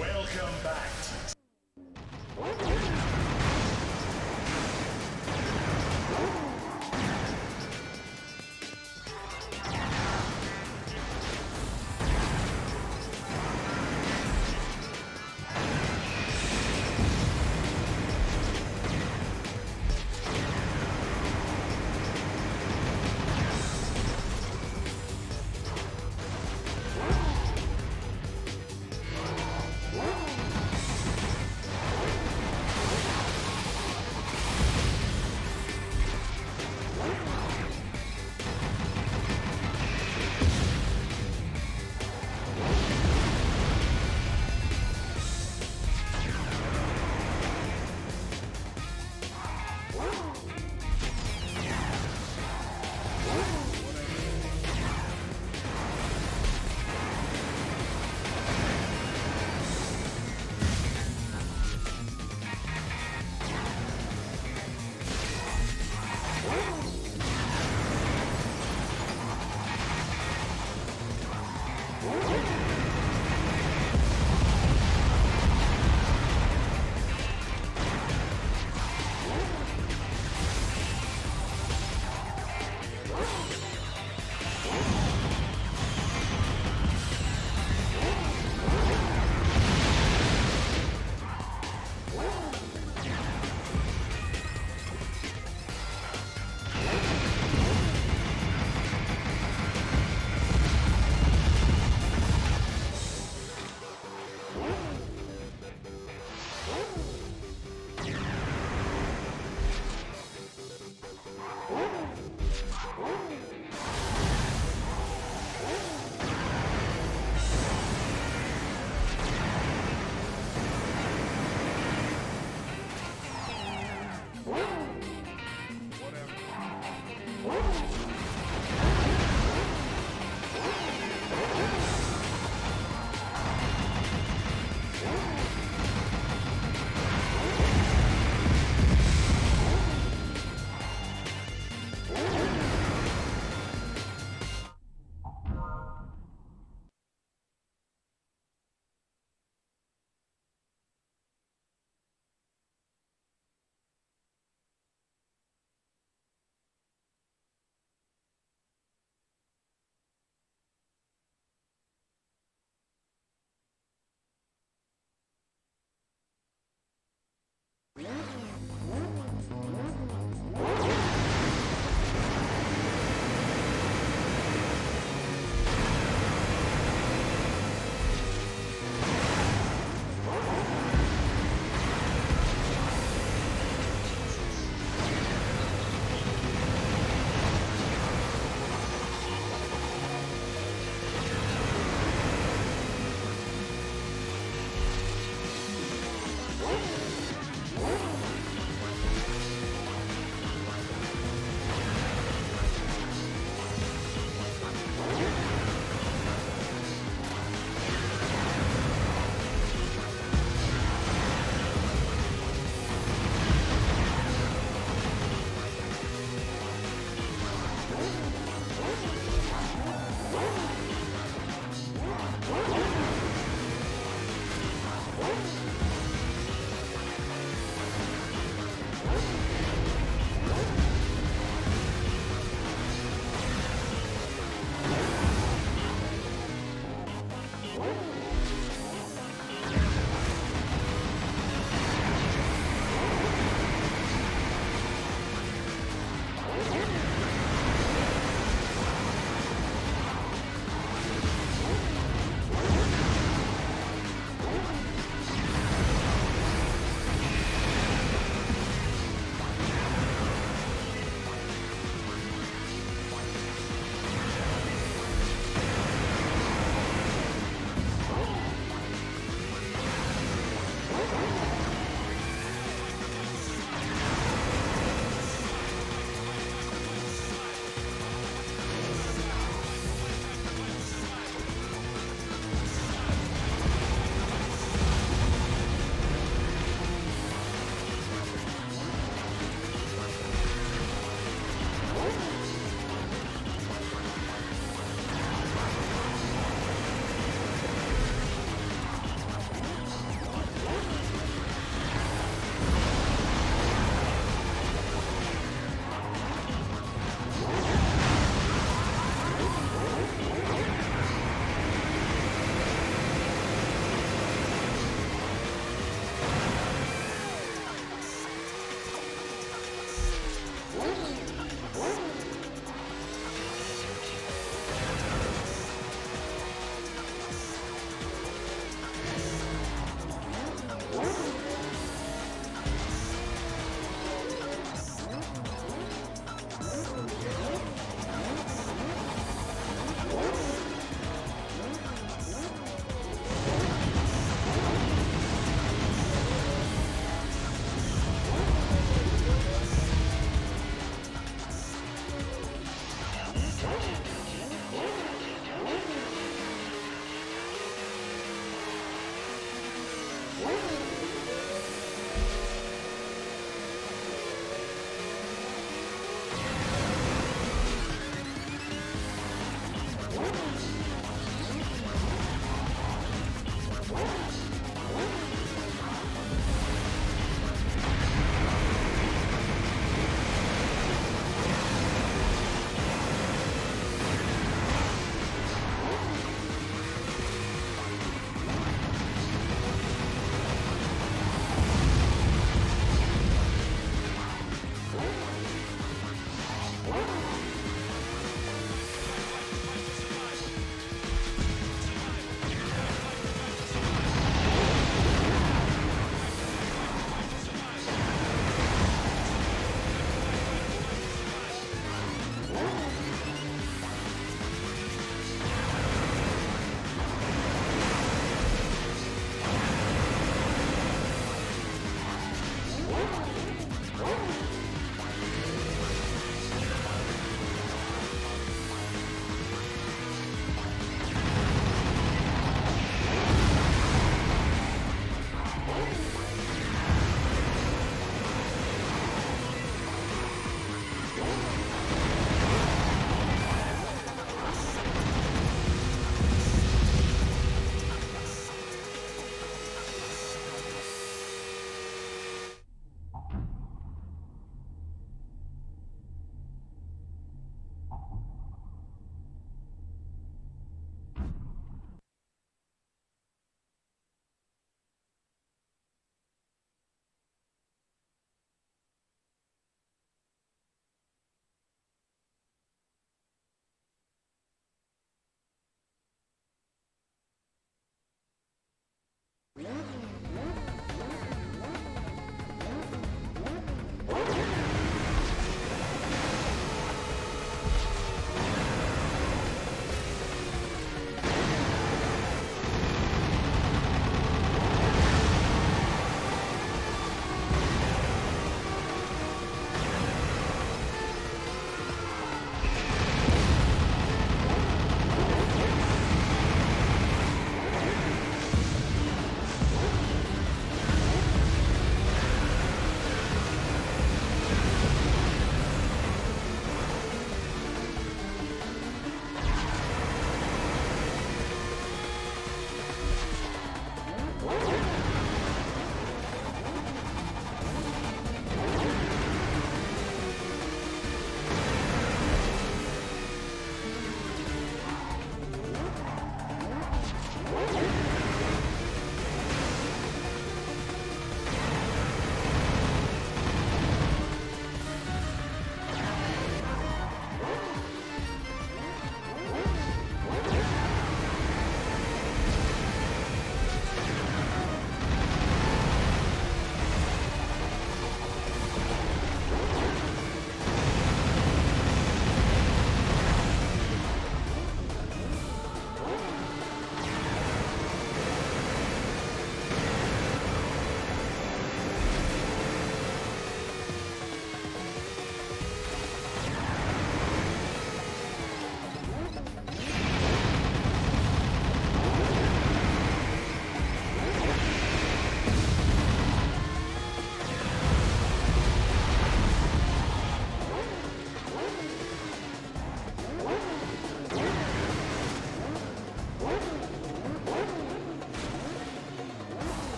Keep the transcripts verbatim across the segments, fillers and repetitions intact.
Welcome back. Wow.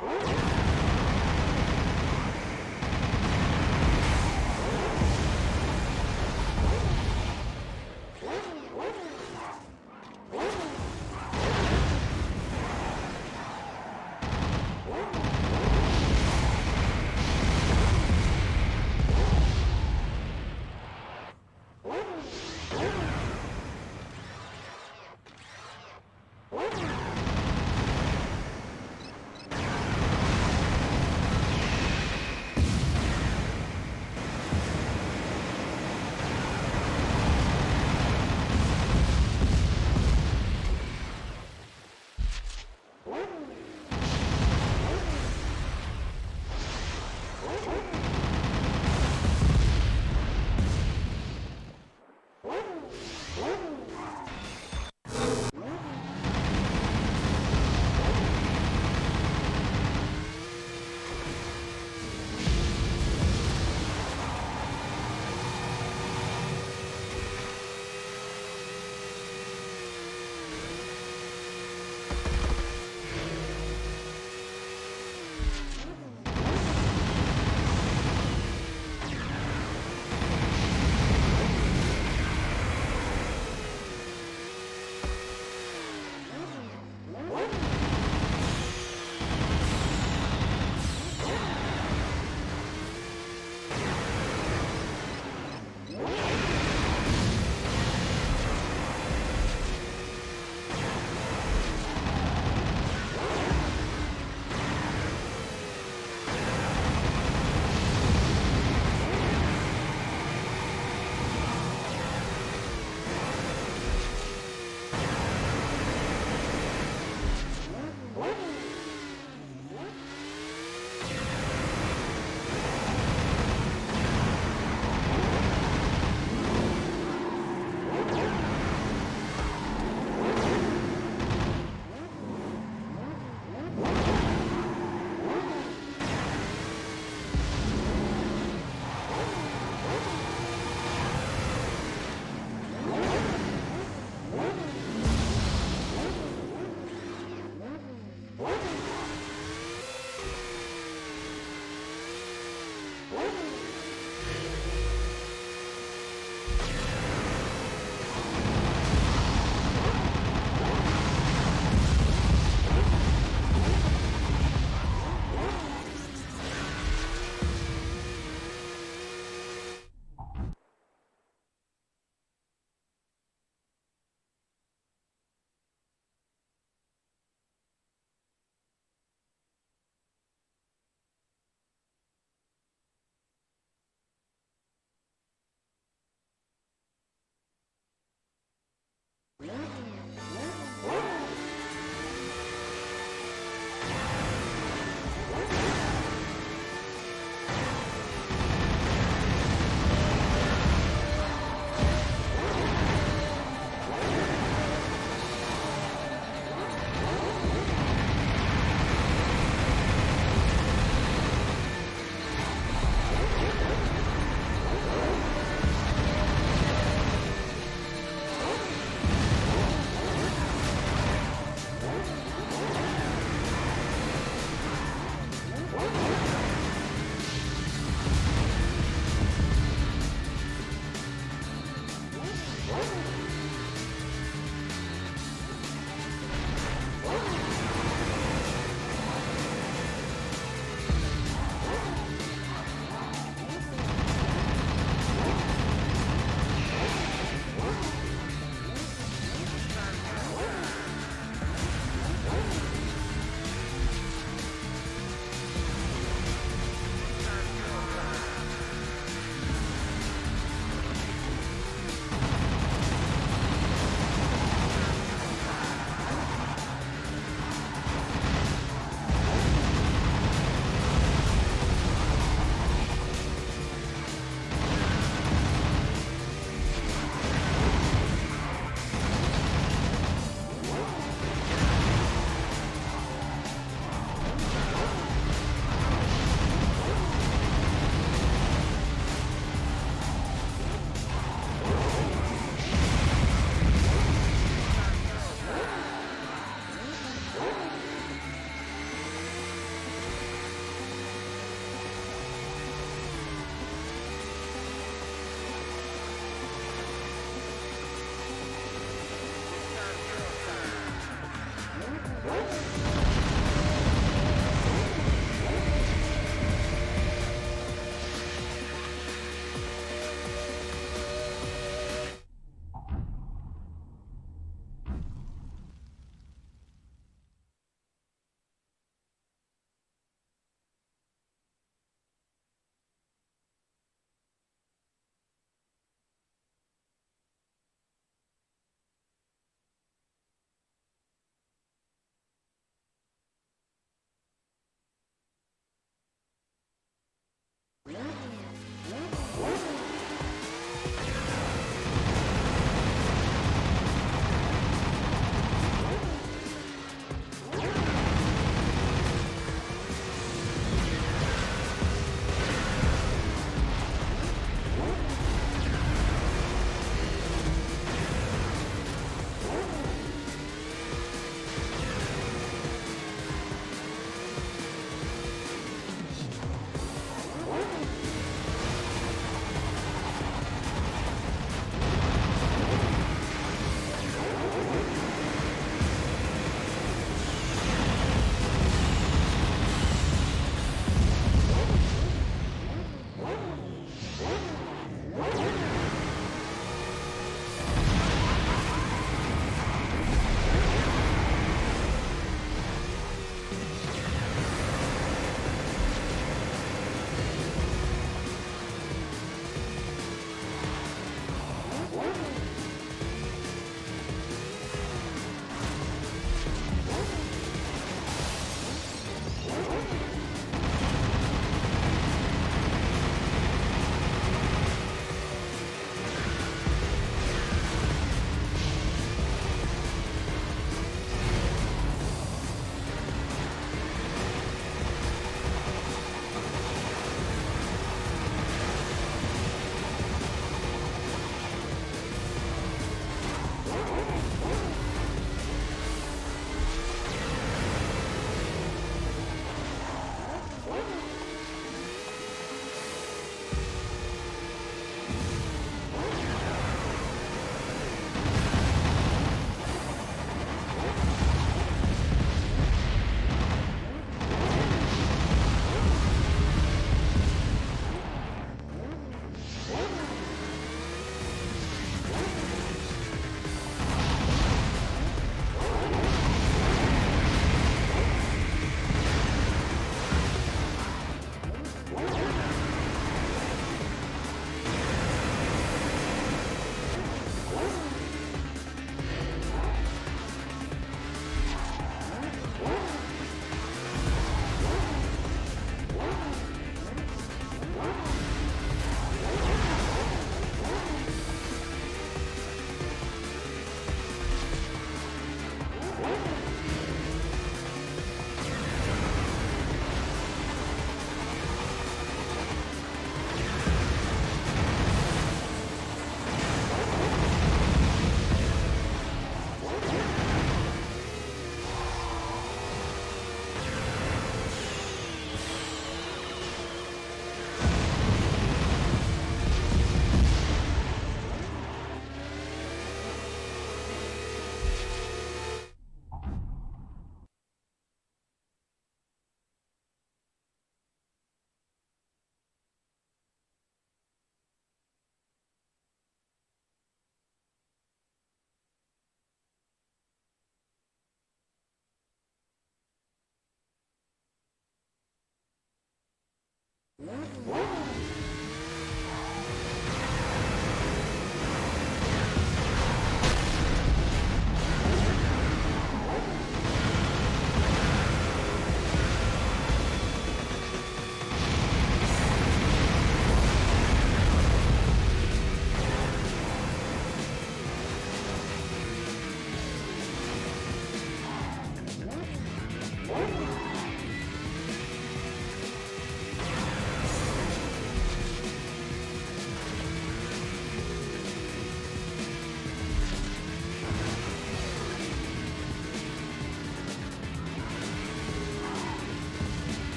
What?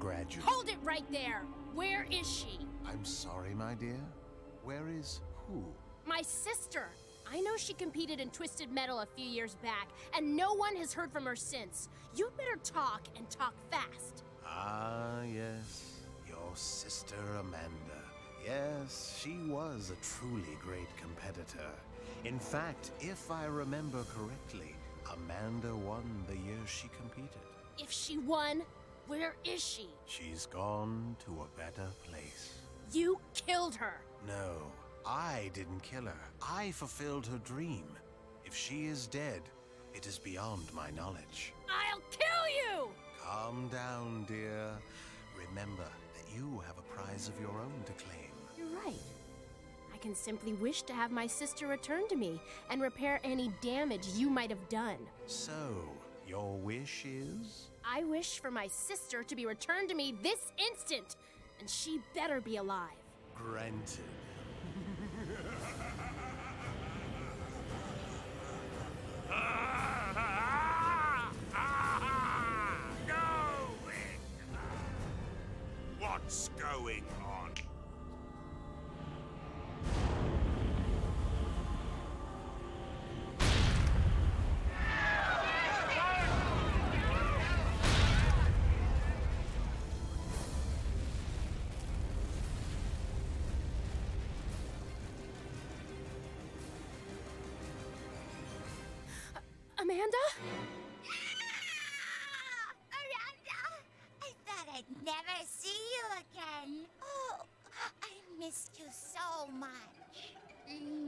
gradually. Hold it right there! Where is she? I'm sorry, my dear. Where is who? My sister! I know she competed in Twisted Metal a few years back, and no one has heard from her since. You'd better talk, and talk fast. Ah, yes. Your sister, Amanda. Yes, she was a truly great competitor. In fact, if I remember correctly, Amanda won the year she competed. If she won, where is she? She's gone to a better place. You killed her! No, I didn't kill her. I fulfilled her dream. If she is dead, it is beyond my knowledge. I'll kill you! Calm down, dear. Remember that you have a prize of your own to claim. You're right. I can simply wish to have my sister return to me and repair any damage you might have done. So, your wish is? I wish for my sister to be returned to me this instant, and she better be alive. Granted. What's going on? Amanda? Amanda! I thought I'd never see you again. Oh, I missed you so much.